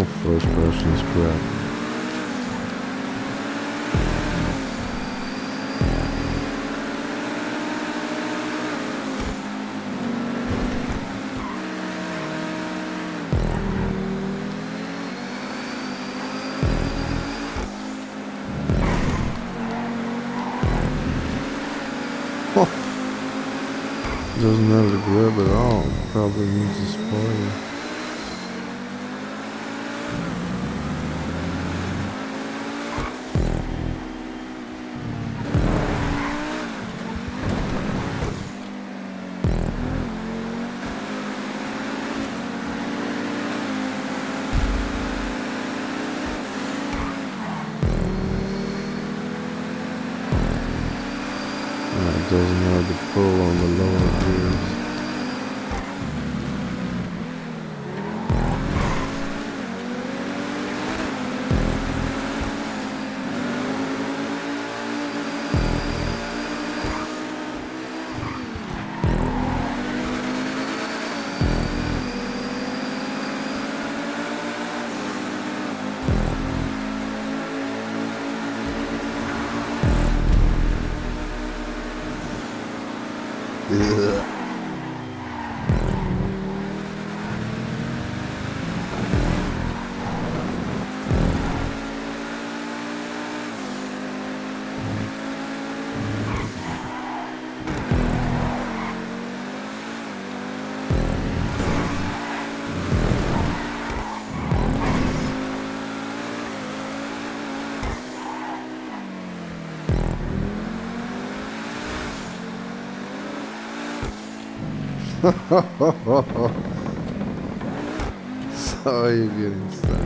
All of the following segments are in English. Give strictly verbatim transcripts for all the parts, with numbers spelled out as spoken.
awful first person spread. Doesn't have the grip at all. Probably needs a spoiler. It doesn't have the pull on the lower gears. So you're getting stuck.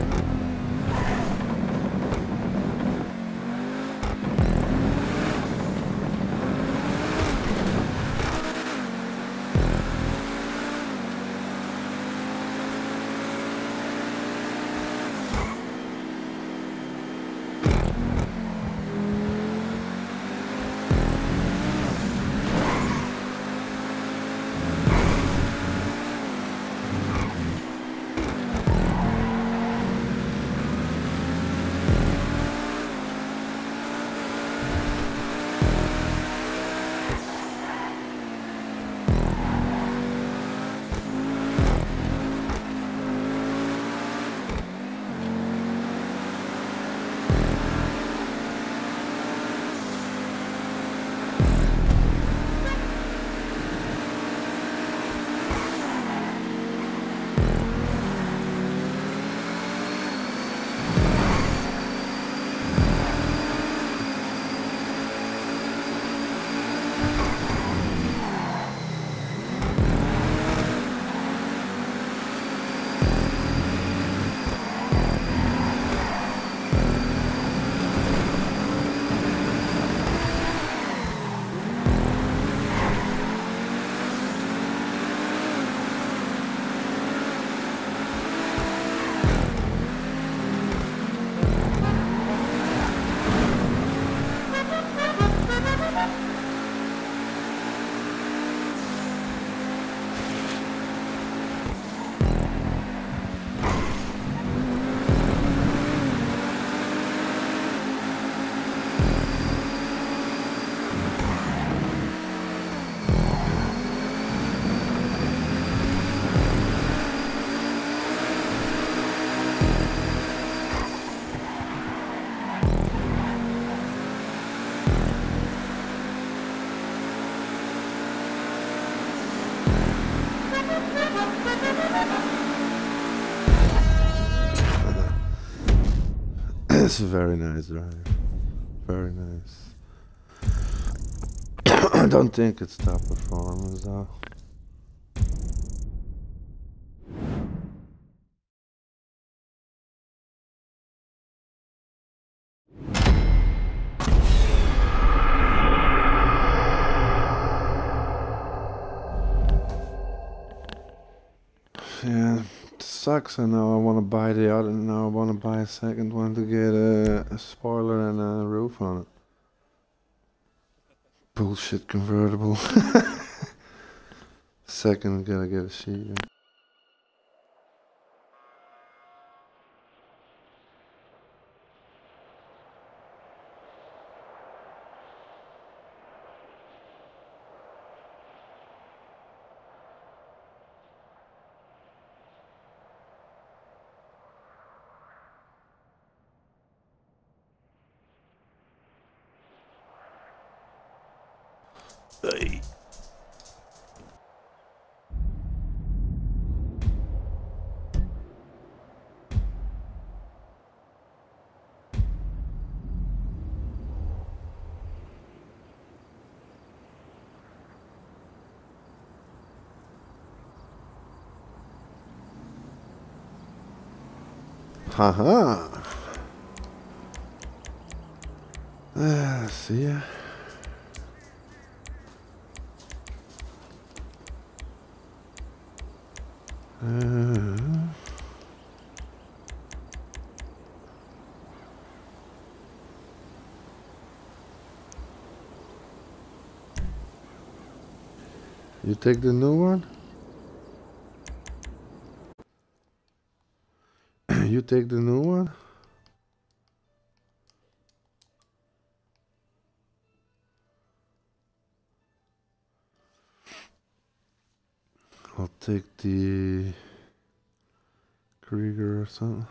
It's very nice, right? Very nice. I don't think it's top performance though. Yeah. Sucks. I know I want to buy the other. Now I want to buy a second one to get a, a spoiler and a roof on it. Bullshit convertible. Second, gotta get a seat. Hey. Haha. Uh, see ya. Uh, you take the new one? You take the new one? I'll take the Krieger or something.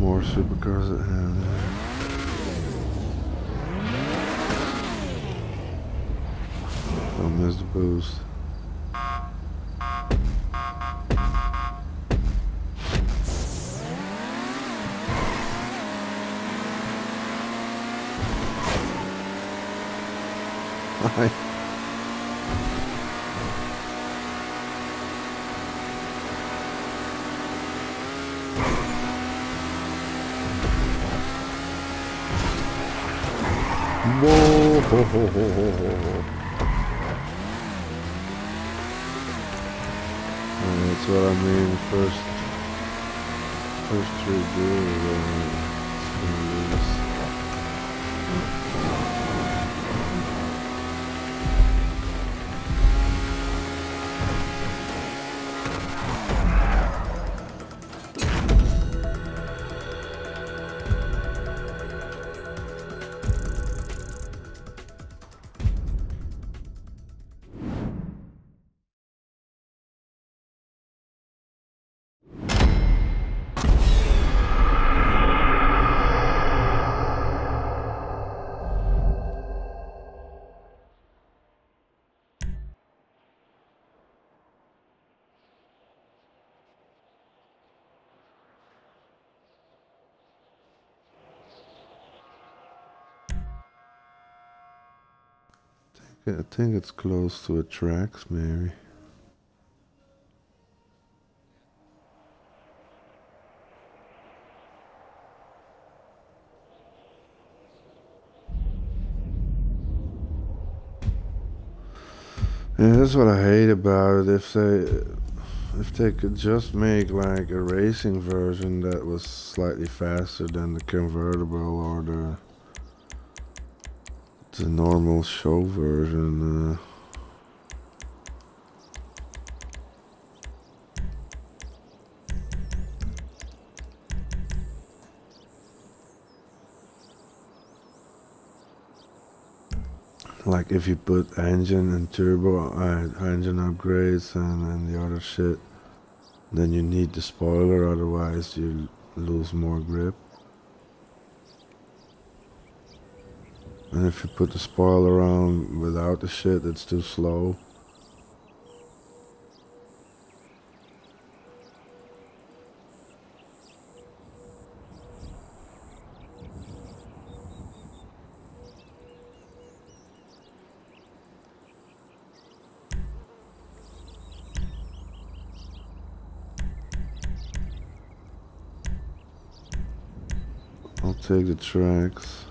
More supercars at hand. I missed the boost. Hi. Whoa, ho, ho, ho, ho, ho. That's what I mean. First, first three duels. I think it's close to a tracks, maybe. Yeah, that's what I hate about it. If they, if they could just make like a racing version that was slightly faster than the convertible or the. The normal show version. Uh, like if you put engine and turbo uh, engine upgrades and, and the other shit, then you need the spoiler, otherwise you lose more grip. And if you put the spoiler on without the shit, it's too slow. I'll take the tracks.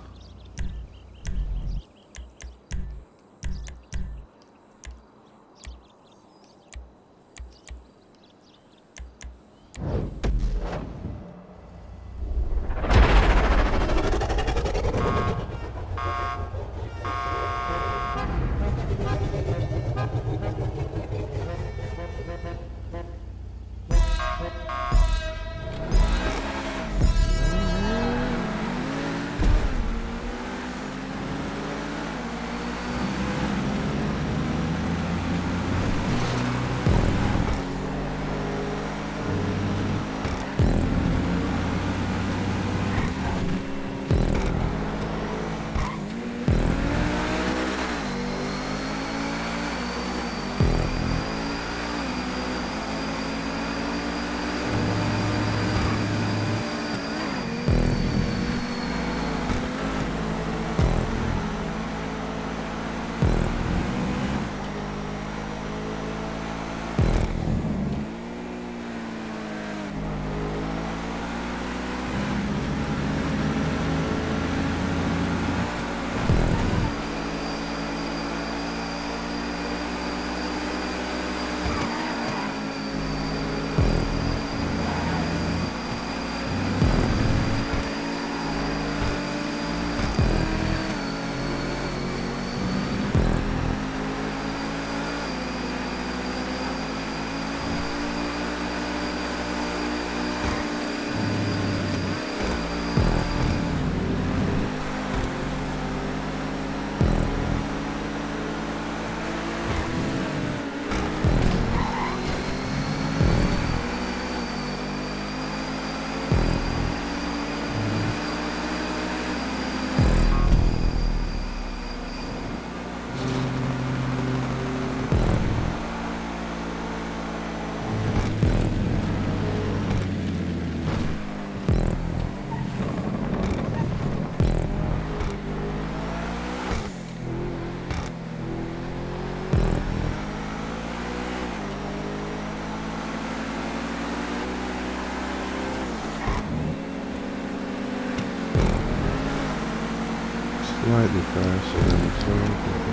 slightly faster than the swimming pool.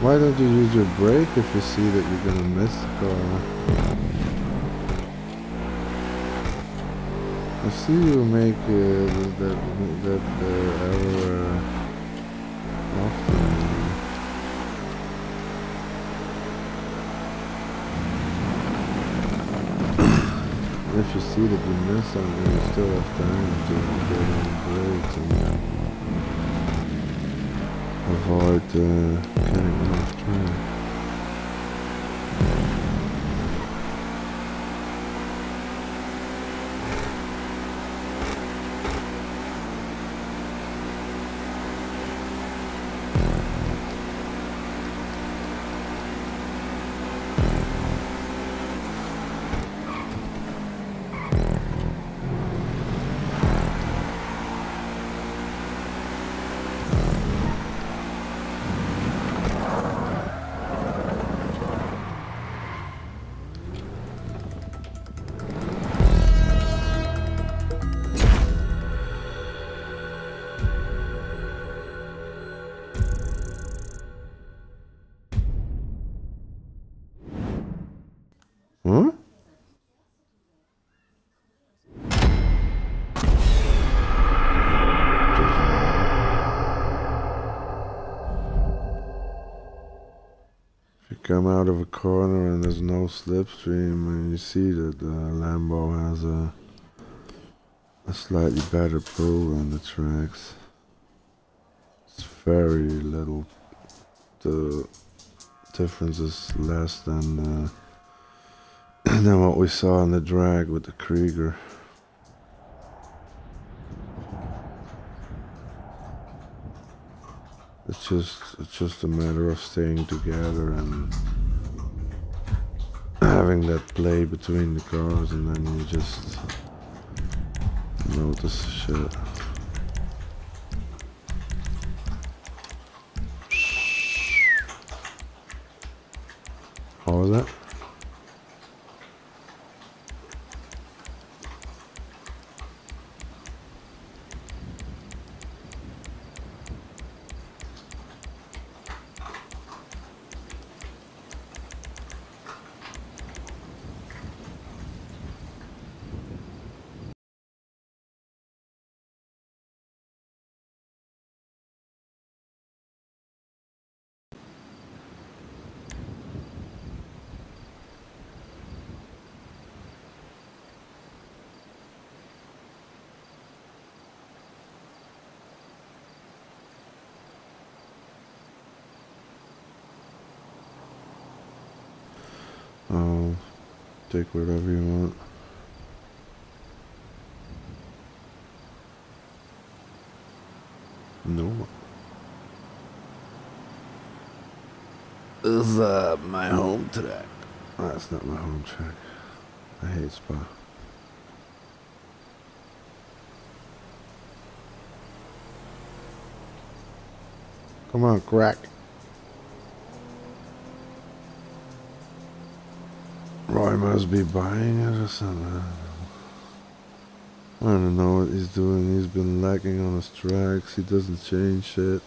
Why don't you use your brake if you see that you're gonna miss the car? I see you make uh, that that uh, error often. If you see that you miss something, you still have time to get on brakes and avoid uh, getting off track. Come out of a corner and there's no slipstream, and you see that the uh, Lambo has a, a slightly better pull on the tracks. It's very little. The difference is less than uh, than what we saw in the drag with the Krieger. It's just, it's just a matter of staying together and having that play between the cars, and then you just notice shit. How was that? Take whatever you want. No. This is uh, my home track. Oh, that's not my home track. I hate Spa. Come on, crack. Roy must be buying it or something. I don't know what he's doing. He's been lagging on his tracks. He doesn't change shit.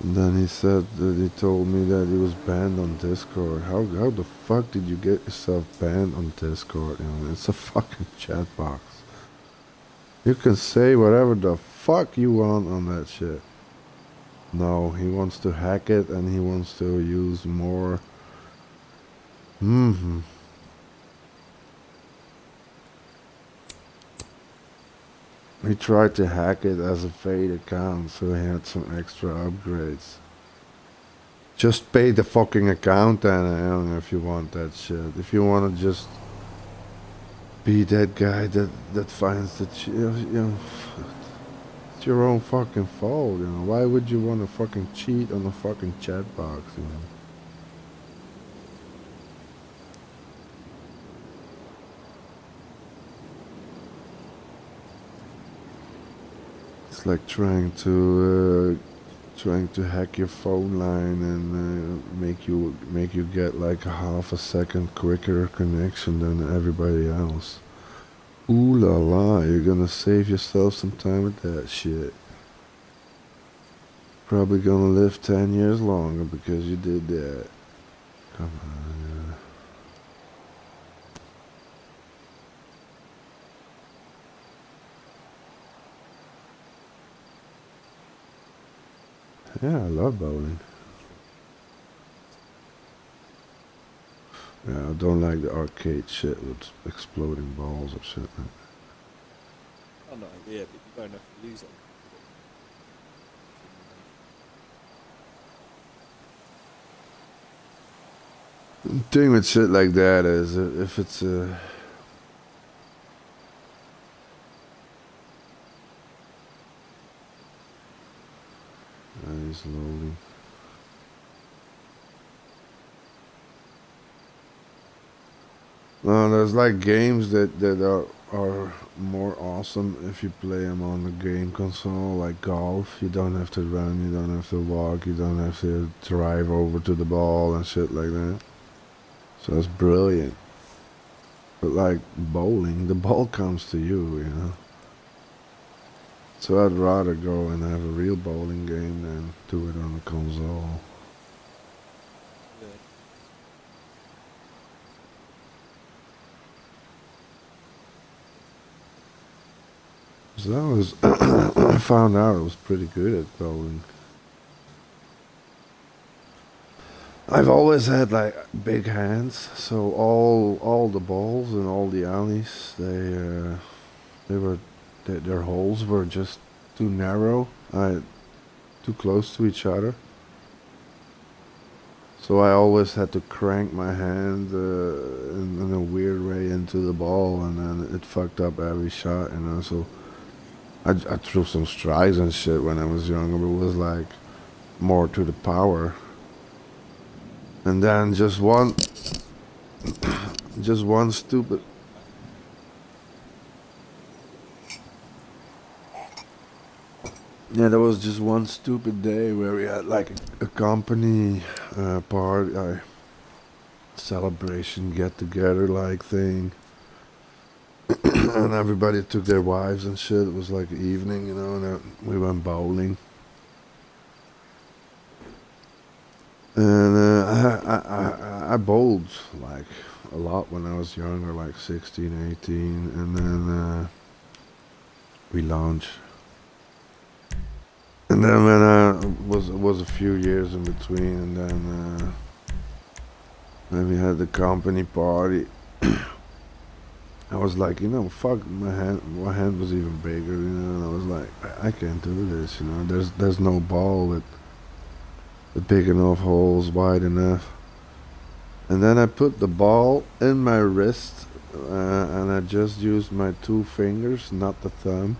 And then he said that he told me that he was banned on Discord. How how the fuck did you get yourself banned on Discord? You know, it's a fucking chat box. You can say whatever the fuck you want on that shit. No, he wants to hack it and he wants to use more. Mm-hmm. He tried to hack it as a paid account, so he had some extra upgrades. Just pay the fucking account then, if you want that shit. If you want to just be that guy that that finds the shit, you know, it's your own fucking fault. You know, why would you want to fucking cheat on a fucking chat box? You know. Like trying to uh, trying to hack your phone line and uh, make you make you get like a half a second quicker connection than everybody else. Ooh la la, you're gonna save yourself some time with that shit. Probably gonna live ten years longer because you did that. Come on. Yeah. Yeah, I love bowling. Yeah, I don't like the arcade shit with exploding balls or shit. Oh no, yeah, but you don't have to lose it. The thing with shit like that is if it's a... slowly. Well, there's like games that that are are more awesome if you play them on the game console, like golf. You don't have to run, you don't have to walk, you don't have to drive over to the ball and shit like that. So that's brilliant. But like bowling, the ball comes to you, you know. So I'd rather go and have a real bowling game than do it on a console. Yeah. So that was I found out I was pretty good at bowling. I've always had like big hands, so all all the balls and all the alleys, they uh, they were. Their holes were just too narrow, uh, too close to each other. So I always had to crank my hand uh, in, in a weird way into the ball, and then it fucked up every shot, you know. So I, I threw some strikes and shit when I was younger, but it was like more to the power. And then just one, just one stupid. Yeah, there was just one stupid day where we had like a, a company uh, party, uh, celebration, get-together like thing. And everybody took their wives and shit. It was like an evening, you know, and uh, we went bowling. And uh, I, I, I, I bowled like a lot when I was younger, like sixteen, eighteen. And then uh, we launched. And then when I was was a few years in between, and then uh, then we had the company party. I was like, you know, fuck, my hand, my hand was even bigger, you know. And I was like, I, I can't do this, you know. There's there's no ball with the big enough holes, wide enough. And then I put the ball in my wrist, uh, and I just used my two fingers, not the thumb.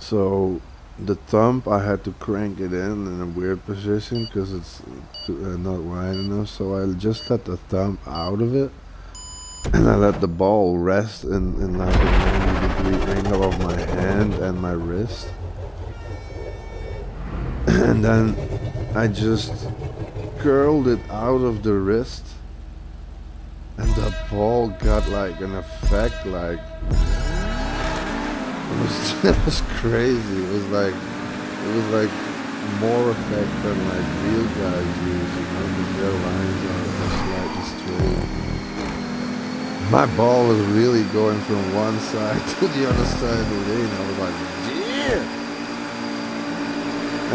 So the thumb, I had to crank it in in a weird position because it's too, uh, not wide enough. So I just let the thumb out of it, and I let the ball rest in, in like a ninety degree angle of my hand and my wrist. and then I just curled it out of the wrist, and the ball got like an effect, like it was, it was crazy. It was like it was like more effect than like real guys use, you know, because their lines are just like straight. My ball was really going from one side to the other side of the lane. I was like, yeah.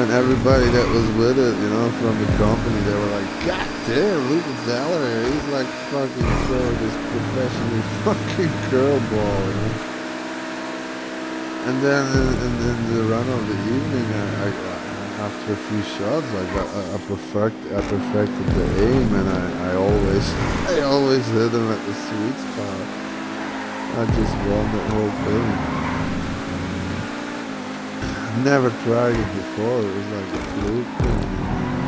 And everybody that was with it, you know, from the company, they were like, God damn, look at Zeller, he's like fucking throwing this professionally fucking curl ball, you know? And then in, in the run of the evening, I, I, after a few shots, like, I, I, perfect, I perfected the aim, and I, I always I always hit him at the sweet spot. I just won the whole thing. Never tried it before, it was like a fluke thing,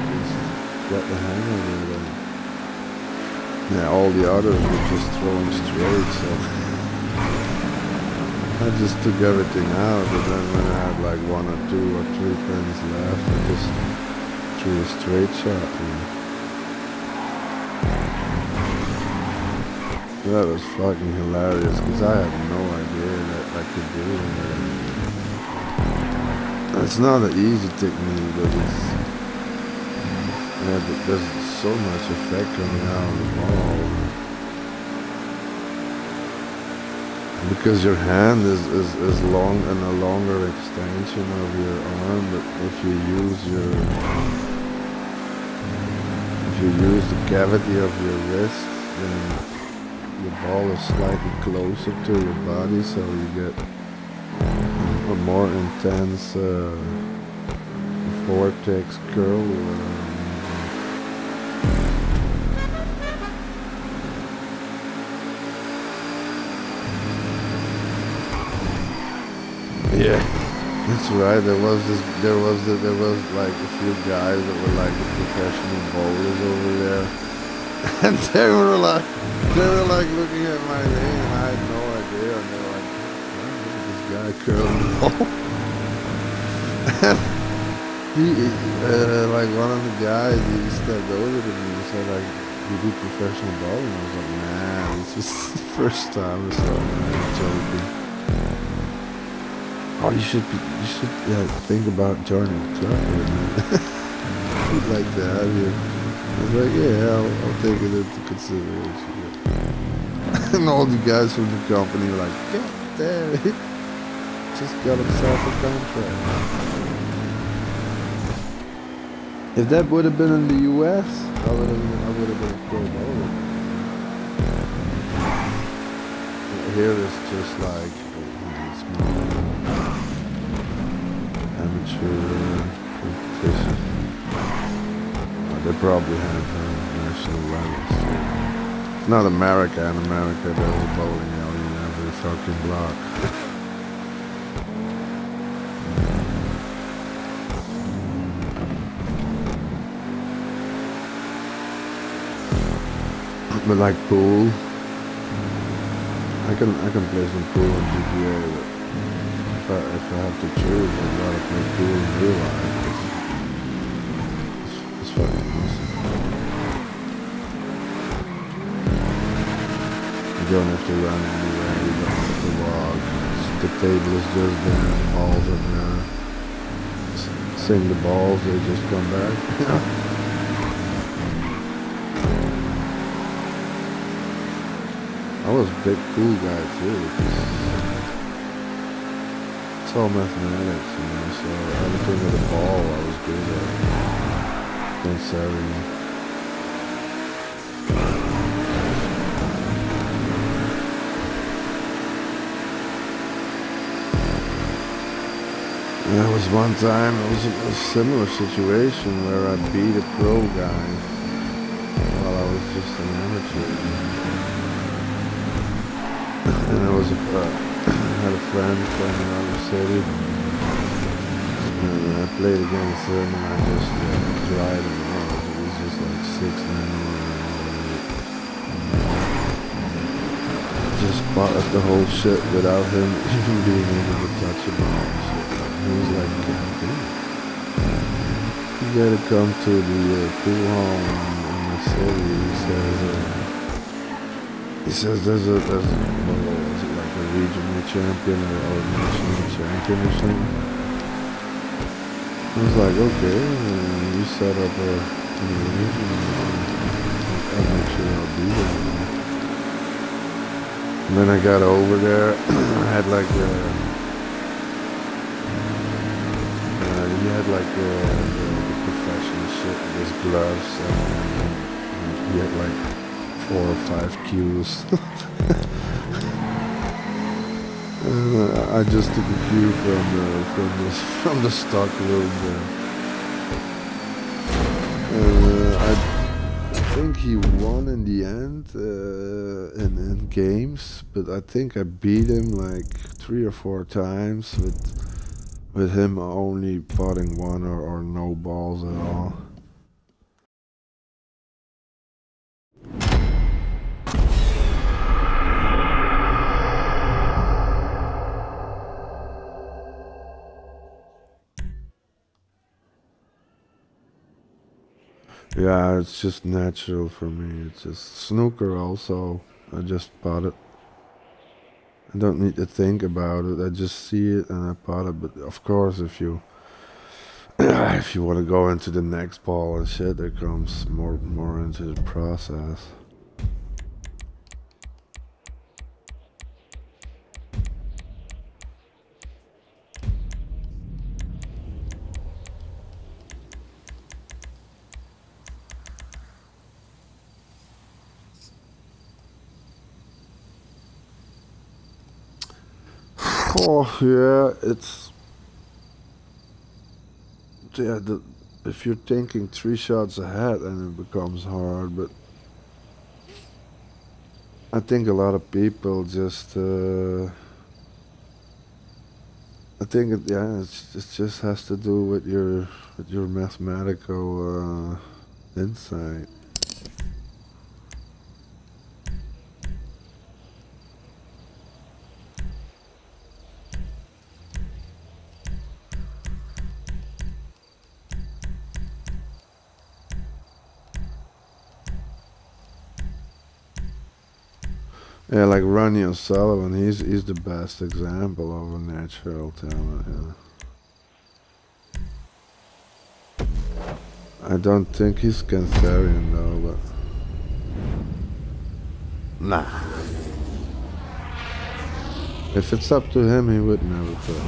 you just got the hang of it. Yeah, all the others were just thrown straight, so I just took everything out, and then when I had like one or two or three pins left, I just threw a straight shot, and that was fucking hilarious, because I had no idea that I could do it. It's not an easy technique, but it's, yeah, but there's so much effect coming out of the ball. Because your hand is, is, is long and a longer extension of your arm, but if you use your, if you use the cavity of your wrist, then the ball is slightly closer to your body, so you get a more intense uh, vortex curl. Uh, yeah, that's right. There was this. There was the, there was like a few guys that were like the professional bowlers over there, and they were like, they were like looking at my name, and I had no idea. And they were like, guy curling ball. And he, uh, like one of the guys, he stepped over to me and said, like, you do professional bowling? And I was like, man, this is the first time or something. I'm joking. Oh, you should, be, you should yeah, think about joining the club. We'd like to have you. I was like, yeah, I'll, I'll take it into consideration. And all the guys from the company were like, God damn it. Just got himself a contract. If that would have been in the U S, I would have been, I would have been a pro bowler. Here it's just like small amateur competition. Oh, they probably have uh, national levels. It's not America. In America, there's a bowling alley in every fucking block. But like pool, I can I can play some pool in G T A, but if I, if I have to choose, I'd rather play pool in real life. It's, it's fucking awesome. You don't have to run anywhere, you don't have to walk. The table is just there, the balls are there. Sing the balls, they just come back. I was a big pool guy too, because it's all mathematics, you know, so everything with a ball I was good at. Conserving. And there was one time, it was a similar situation where I beat a pro guy while I was just an amateur. And I was a, uh, I had a friend from another city, and I played against him, and I just uh, dried him out. It was just like six men just spotted the whole shit without him even being able to touch the ball. So he was like, God damn. gotta come to the uh, pool hall in the city. He says, uh, he says there's a, there's a, what, like a regional champion or a national champion or something. I was like, okay, and you set up a, you know, regional, I'll make sure I'll do that. And then I got over there, I had like a, he had like uh, the, the professional shit with his gloves, and he had like four or five cues. uh, I just took a cue from the from the from the stockroom. Uh, I, I think he won in the end uh, in, in games, but I think I beat him like three or four times with. With him only potting one or, or no balls at all. Yeah, it's just natural for me. It's just snooker also. I just pot it. I don't need to think about it. I just see it and I pot it. But of course, if you if you want to go into the next ball and shit, there comes more more into the process. Oh yeah, it's yeah. The, if you're thinking three shots ahead, and it becomes hard. But I think a lot of people just. Uh, I think it, yeah, it's, it just has to do with your with your mathematical uh, insight. Yeah, like Ronnie O'Sullivan, he's he's the best example of a natural talent. Yeah. I don't think he's Cancerian though, but nah. If it's up to him, he would never play.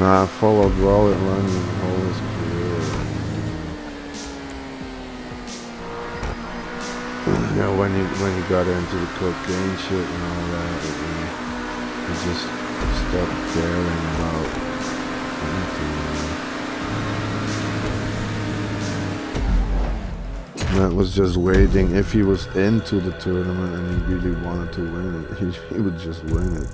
I followed Rolling Ronnie the whole his career. You know, when he when he got into the cocaine shit and all that, it, you know, he just stopped caring about anything. And that was just waiting. If he was into the tournament and he really wanted to win it, he, he would just win it.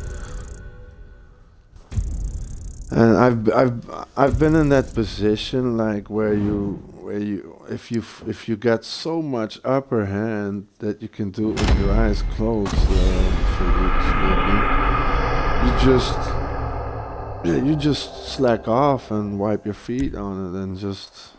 And I've I've I've been in that position, like where you where you if you if you got so much upper hand that you can do it with your eyes closed uh, for weeks, maybe, you just yeah, you just slack off and wipe your feet on it and just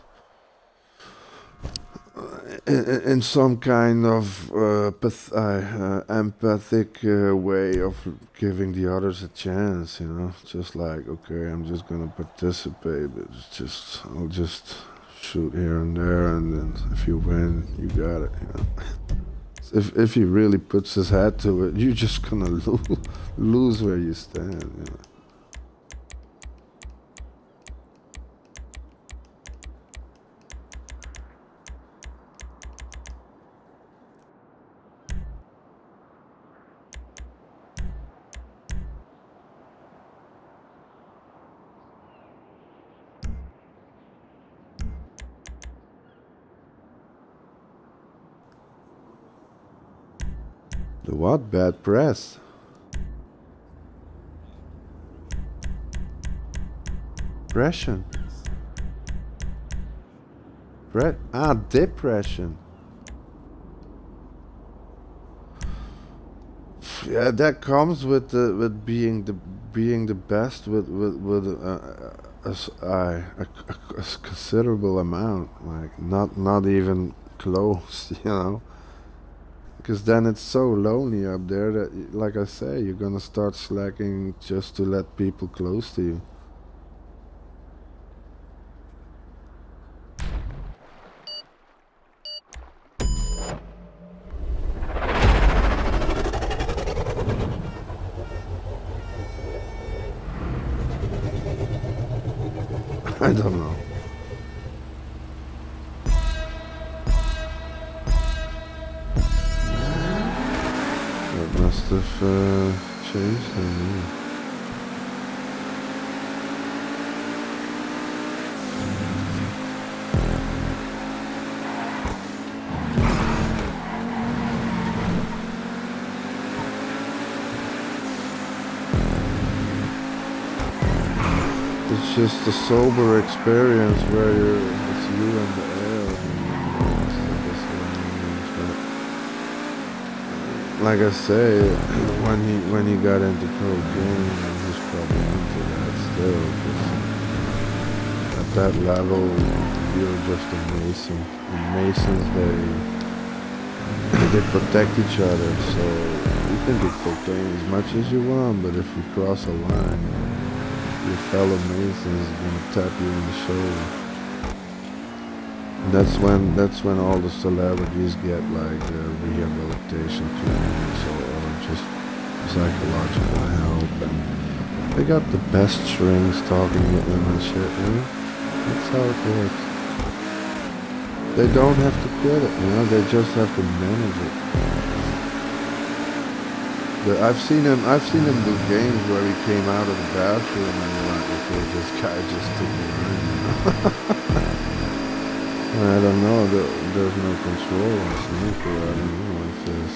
in, in some kind of uh, path uh, empathic uh, way of giving the others a chance, you know, just like, okay, I'm just gonna participate, but it's just, I'll just shoot here and there, and then if you win, you got it, you know. if, if he really puts his head to it, you're just gonna lo lose where you stand, you know. What bad press? Depression. Pre- ah, depression. Yeah, that comes with the with being the being the best with with with a, a, a, a, a considerable amount, like not not even close, you know. Because then it's so lonely up there that, like I say, you're gonna start slacking just to let people close to you. I don't know. That must have uh, changed him. Yeah. It's just a sober experience where you're, it's you and the air. But like I say, when he when he got into cocaine, he's probably into that still. At that level, you're just a mason. The masons, they they protect each other. So you can do cocaine as much as you want, but if you cross a line, your fellow mason is gonna tap you in the shoulder. And that's when that's when all the celebrities get like uh, rehabilitation treatments or just psychological help. And they got the best strings talking with them and shit. You know? That's how it works. They don't have to quit it, you know. They just have to manage it. I've seen him. I've seen him do games where he came out of the bathroom and you're like, okay, this guy just didn't learn. I don't know. There, there's no control on Snooker. I don't know if there's.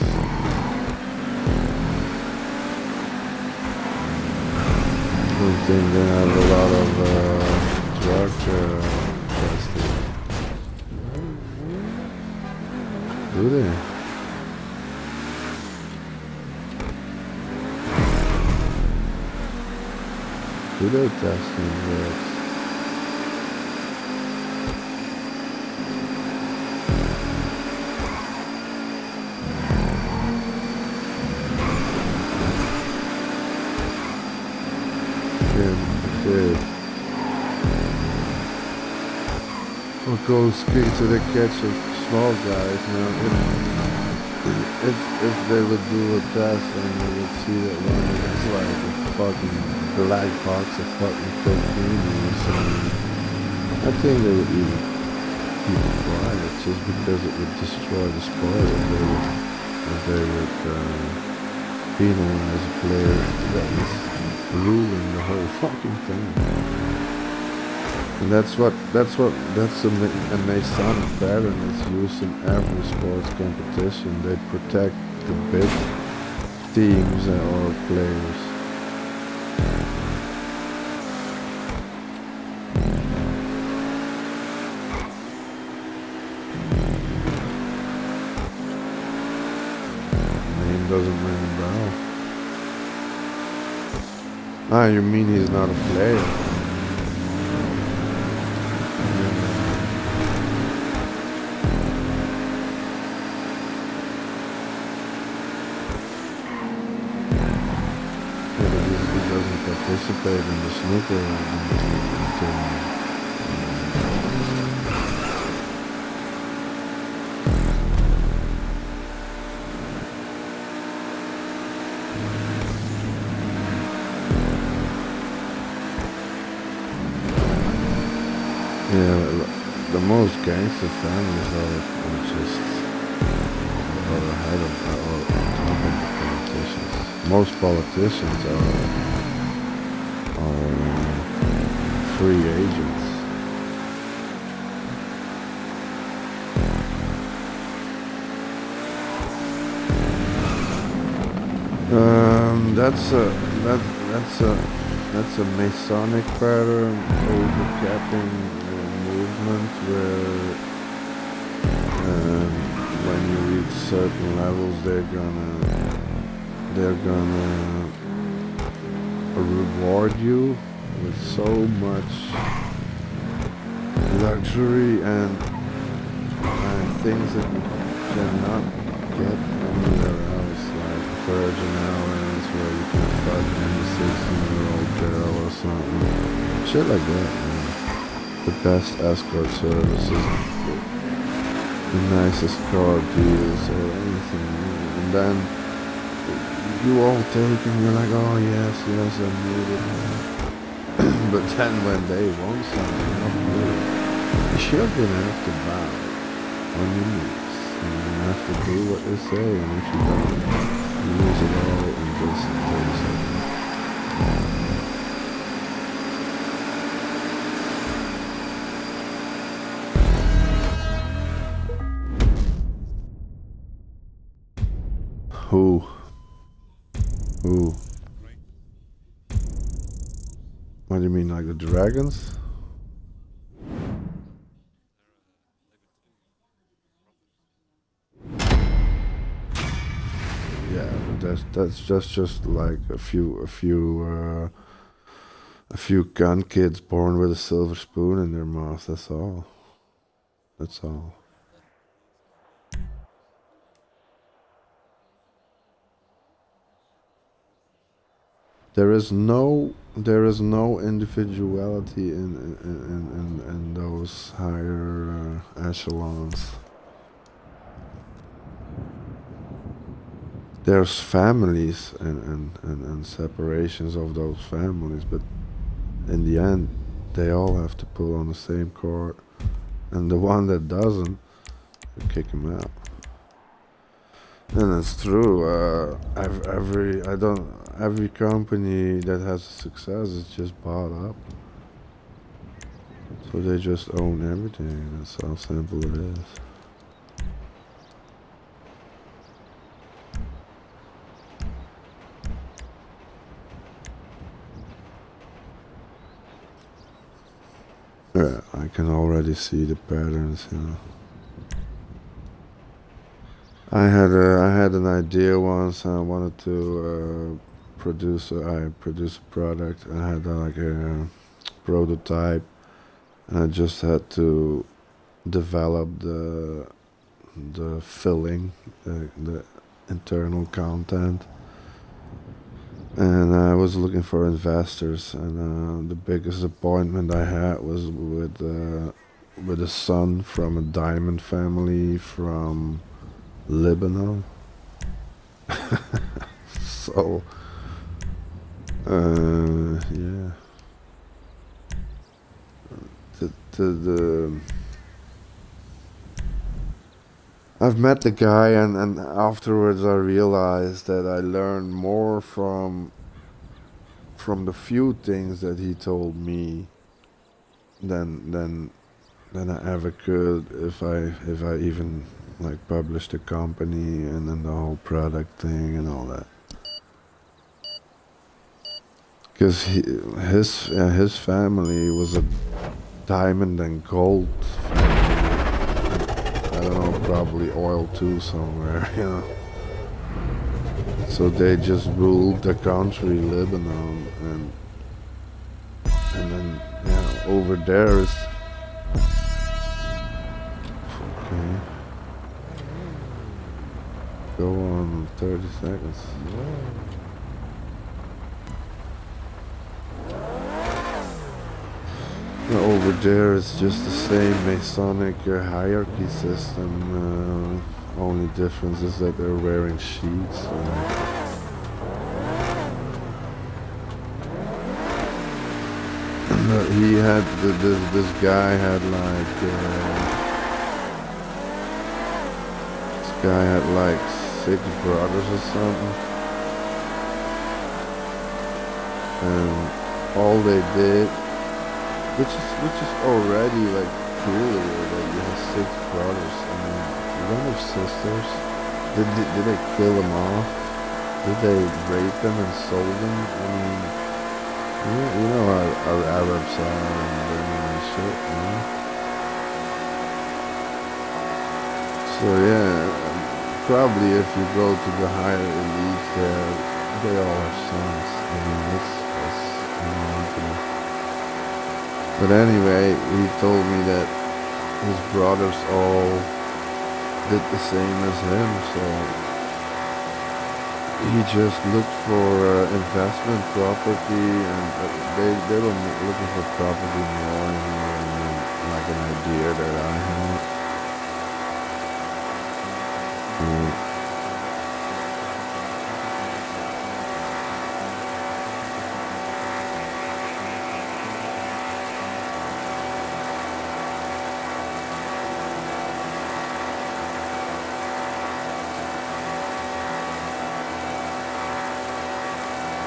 I think they have a lot of uh, drug uh, testing. Do they? Do they test these drugs? Kid, kid. Or go speak to the catch of small guys now. If, if, if they would do a test and they would see that one is like a fucking black box of fucking cocaine or something. I think they would even keep it quiet just because it would destroy the sport if they would, if they would uh, penalize a player that was ruling the whole fucking thing. And that's what, that's what, that's a, a Masonic pattern that's used in every sports competition. They protect the big teams or players. Doesn't ring a bell. Ah, you mean he's not a player? Yeah, but he, he doesn't participate in the snooker until... until most gangster families are, are just are ahead of, are on top of the politicians. Most politicians are, are free agents. Um, that's a that that's a. That's a Masonic pattern overcapping uh, movement where um, when you reach certain levels they're gonna they're gonna reward you with so much luxury and, and things that you cannot get anywhere else, like Virgin Islands where you can fuck any sixteen year old girl or something. Shit like that, man. The best escort services, the nicest car deals or anything. And then you all take and you're like, oh yes, yes, I need it. But then when they want something, you're gonna have to bow on your knees. You're gonna have to do what they say, and if you don't, you lose it all in just thirty seconds. Who? Who? What do you mean, like the dragons? Yeah, but that's that's just just like a few a few uh, a few gun kids born with a silver spoon in their mouth. That's all. That's all. There is no, there is no individuality in in in, in, in those higher uh, echelons. There's families and, and, and, and separations of those families, but in the end, they all have to pull on the same cord, and the one that doesn't, you kick him out. And that's true. Uh, every I don't every company that has success is just bought up, so they just own everything. That's how simple it is. Yeah, I can already see the patterns, you know. I had a, I had an idea once. I wanted to uh, produce. A, I produced a product. I had uh, like a prototype, and I just had to develop the the filling, the, the internal content. And I was looking for investors, and uh, the biggest appointment I had was with uh, with a son from a diamond family from Lebanon. So uh, yeah, the, the, the I've met the guy, and, and afterwards I realized that I learned more from from the few things that he told me than than than I ever could if I if I even like published the company and then the whole product thing and all that, because his uh, his family was a diamond and gold family. I don't know, probably oil too somewhere, you know. So they just ruled the country Lebanon, and and then yeah, over there is. Go on thirty seconds. Over there it's just the same Masonic uh, hierarchy system. Uh, only difference is that they're wearing sheets. And, uh, he had the, this this guy had like uh, this guy had like. six brothers or something, and all they did, which is which is already like cool that you have six brothers. I mean, you don't have sisters. Did, did did they kill them off? Did they rape them and sold them? I mean, Yeah, you know our, our Arabs are doing shit, you know? So yeah, probably if you go to the higher elite there, they all have sons. I mean, it's, it's unbelievable. But anyway, he told me that his brothers all did the same as him, so he just looked for uh, investment property, and uh, they, they were looking for property more and more, and then, like an idea that I had. Mm.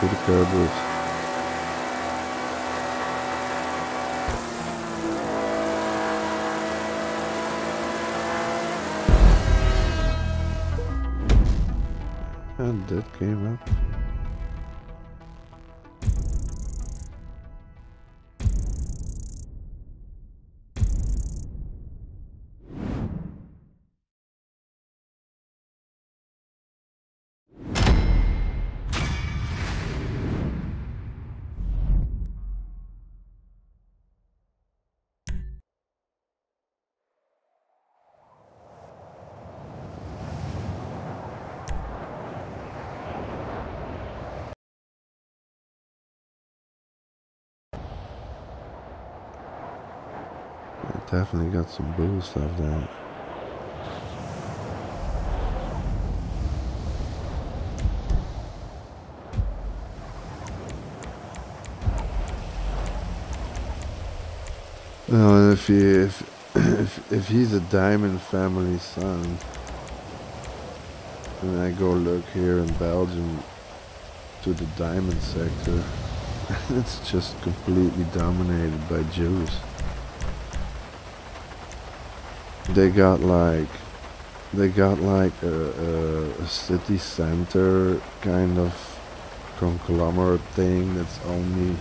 The Cowboys. And that came up. Definitely got some boost off that. Well, if he if if, if he's a diamond family son, and I go look here in Belgium to the diamond sector, it's just completely dominated by Jews. They got like, they got like a, a city center kind of conglomerate thing that's only,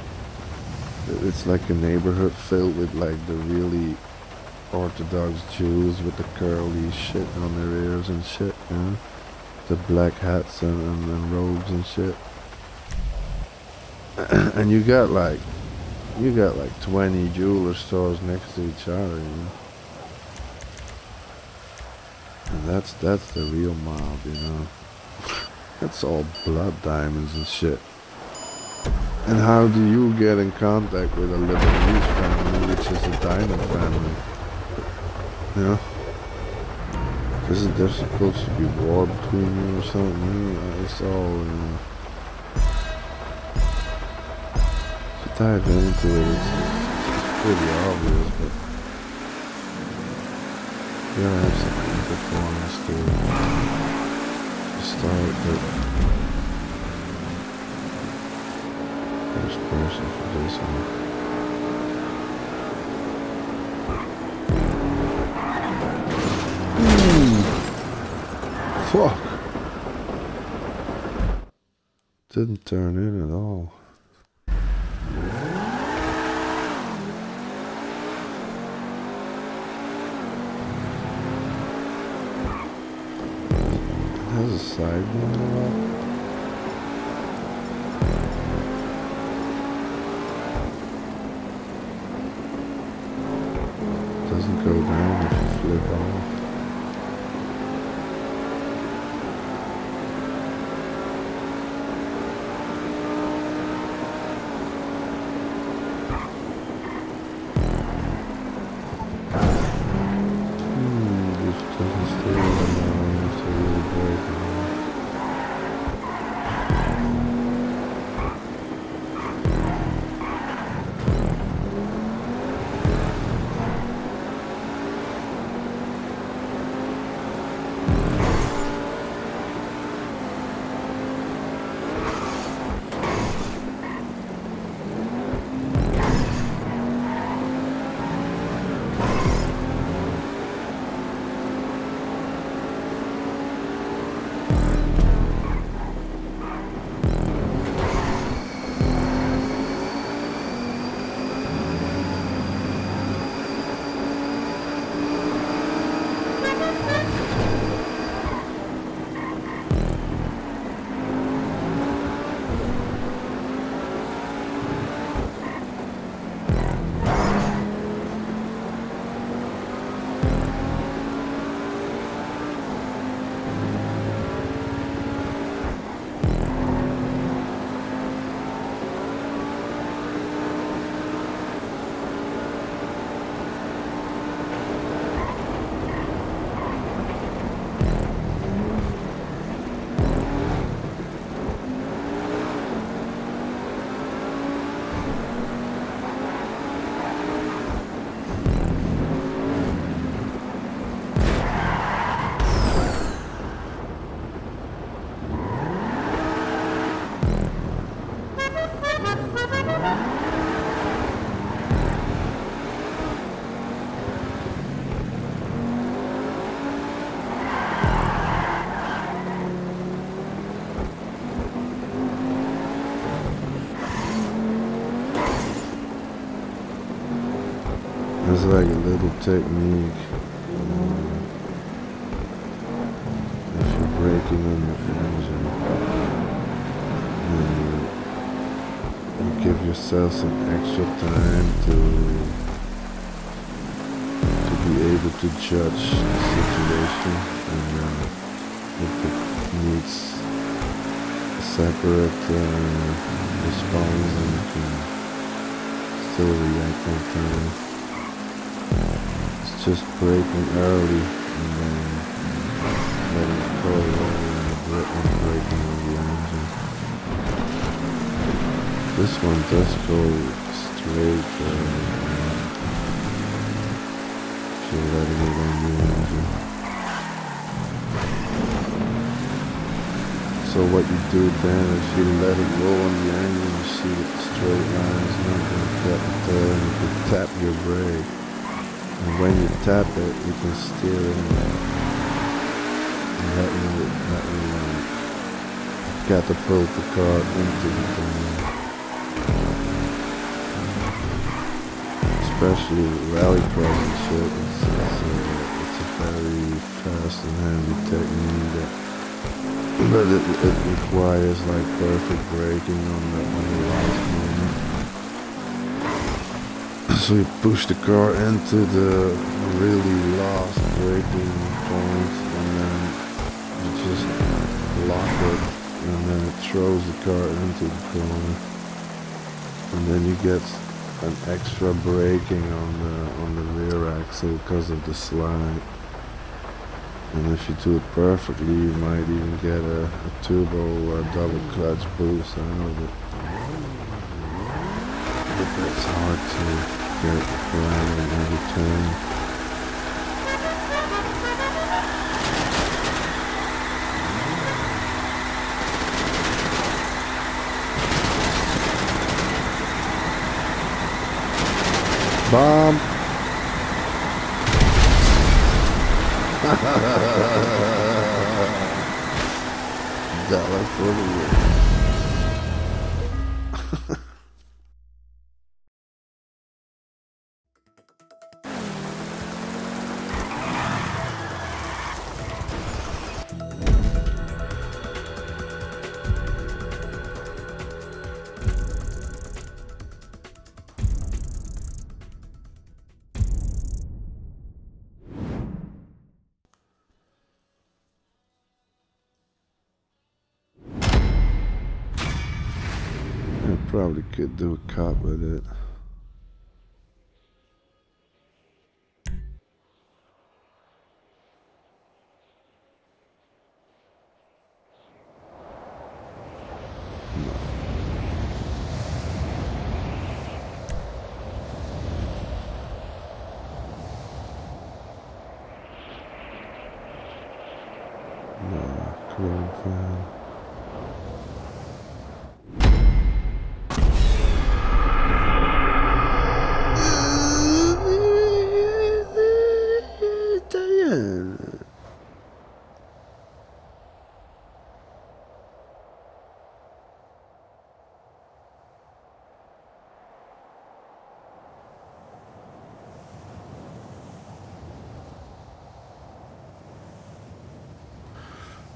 it's like a neighborhood filled with like the really Orthodox Jews with the curly shit on their ears and shit, you know? The black hats and, and, and robes and shit. And you got like, you got like twenty jeweler stores next to each other, you know? That's that's the real mob, you know. That's all blood diamonds and shit. And how do you get in contact with a Lebanese family, which is a diamond family? You know? Isn't there supposed to be war between you or something? It's all, you know. If you dive into it, it's, it's pretty obvious, but you gotta have some performance to start the first person for this one. Mm. Fuck! Didn't turn in at all. A side one about. Doesn't go down if you flip off. Hmm, this doesn't stay long enough to really break it. It's like a little technique. Um, if you're braking in the engine, then you give yourself some extra time to to be able to judge the situation, and uh, if it needs a separate uh, response, and you can still react on time. It's just braking early and then letting it go and braking on the engine. This one does go straight uh, if you're letting it on the engine. So what you do then is you let it go on the engine, you see that the straight line is not going to get it there, you can tap your brake. And when you tap it, you can steer it and let you, let you uh, catapult the car into the thing. Especially rallycross and shit, it's, it's, a, it's a very fast and handy technique, that, but it, it requires like perfect braking on the, on the last moment. So you push the car into the really last braking point, and then you just lock it, and then it throws the car into the corner, and then you get an extra braking on the on the rear axle because of the slide. And if you do it perfectly, you might even get a, a turbo or double clutch boost out of it. But that's hard to get around in every turn. Bomb! Dollar for the win. Probably could do a cop with it. No. No, crap, man.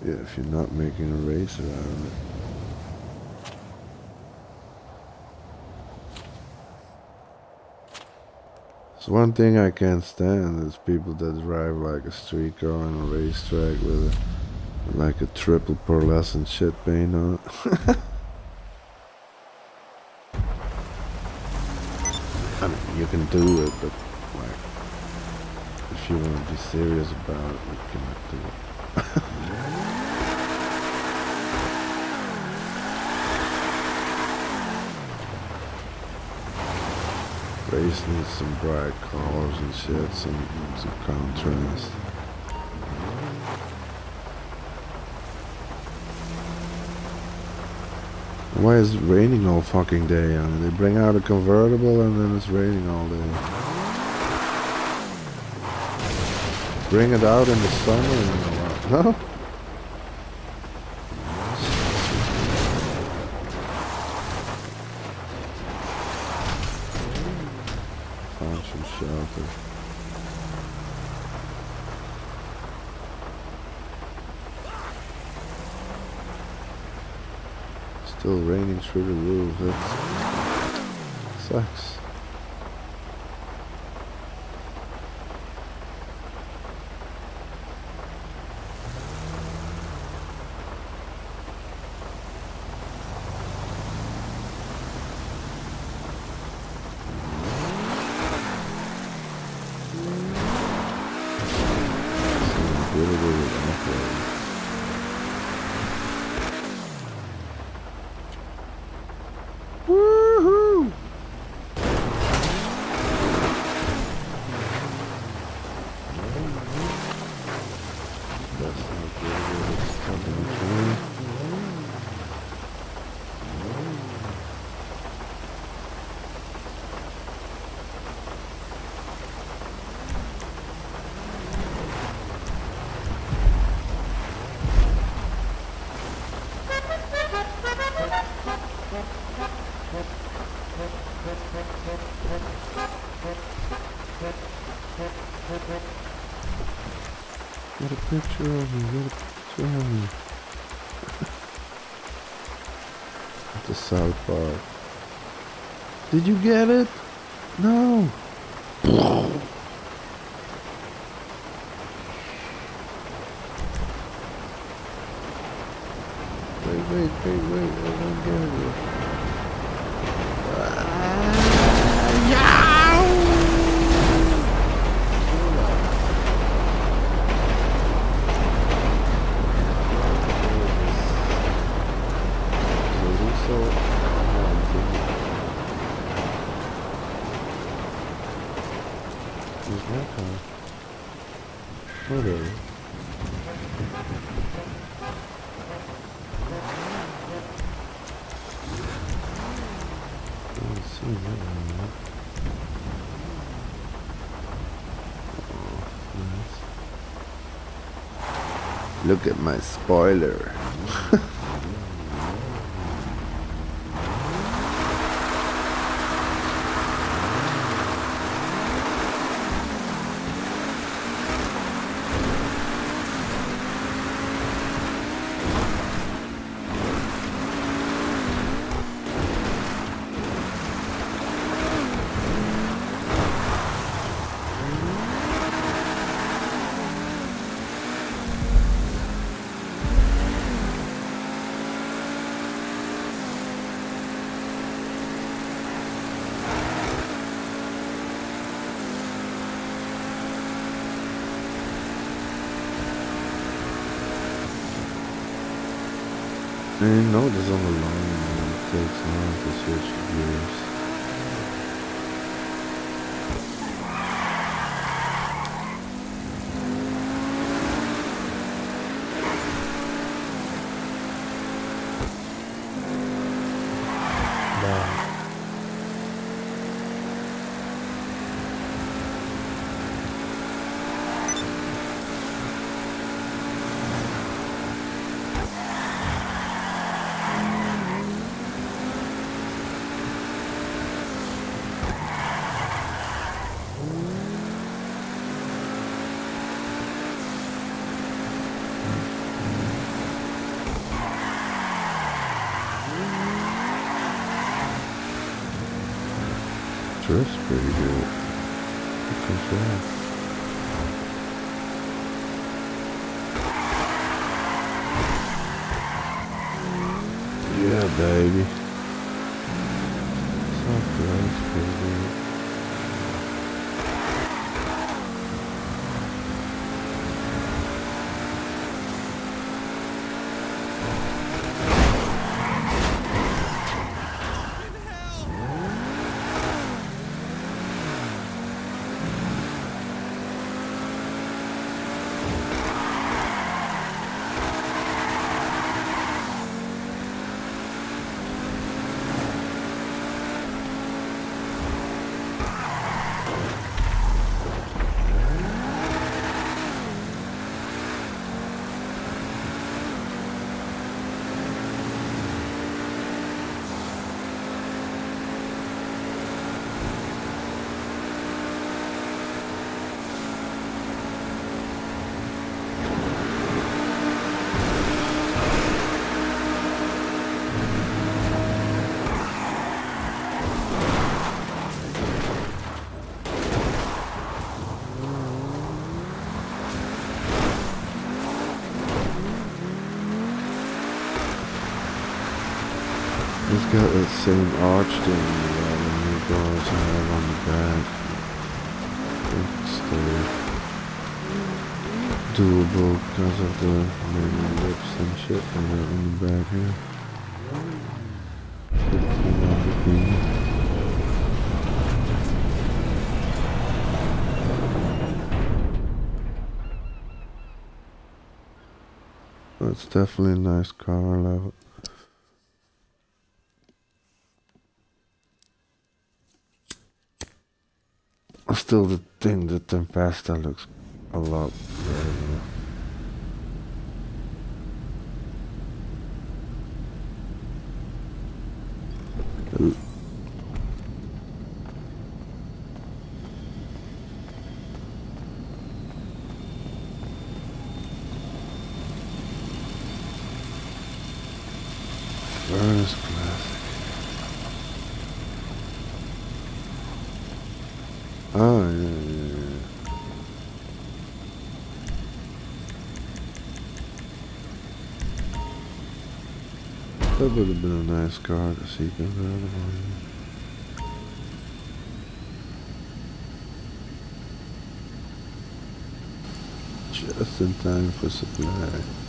Yeah, if you're not making a race out of it. So one thing I can't stand is people that drive like a street car on a racetrack with a, like a triple pearlescent shit paint on it. I mean, you can do it, but like, if you want to be serious about it, you cannot do it. Race needs some bright colors and shit, some, some contrast. Why is it raining all fucking day? I mean, they bring out a convertible and then it's raining all day. Bring it out in the summer and all that. No? Still raining through the roof, that sucks. Picture of me, get a picture of me. At the South Park. Did you get it? No. Wait, wait, wait, wait, I don't get it. Ah, yeah! Look at my spoiler. I know this on the line and it takes long to switch gears. That's pretty good. That's good. Yeah, baby. That's good. That's pretty good. Just got that same arch thing that you guys have on the back. It's the doable because of the maybe lips and shit and that on the back here. That's definitely a nice car, I love it. Still, the thing, the Tempesta looks a lot better. Ooh. First class. Oh, yeah, yeah, yeah. That would have been a nice car to see come out of here. Just in time for supply.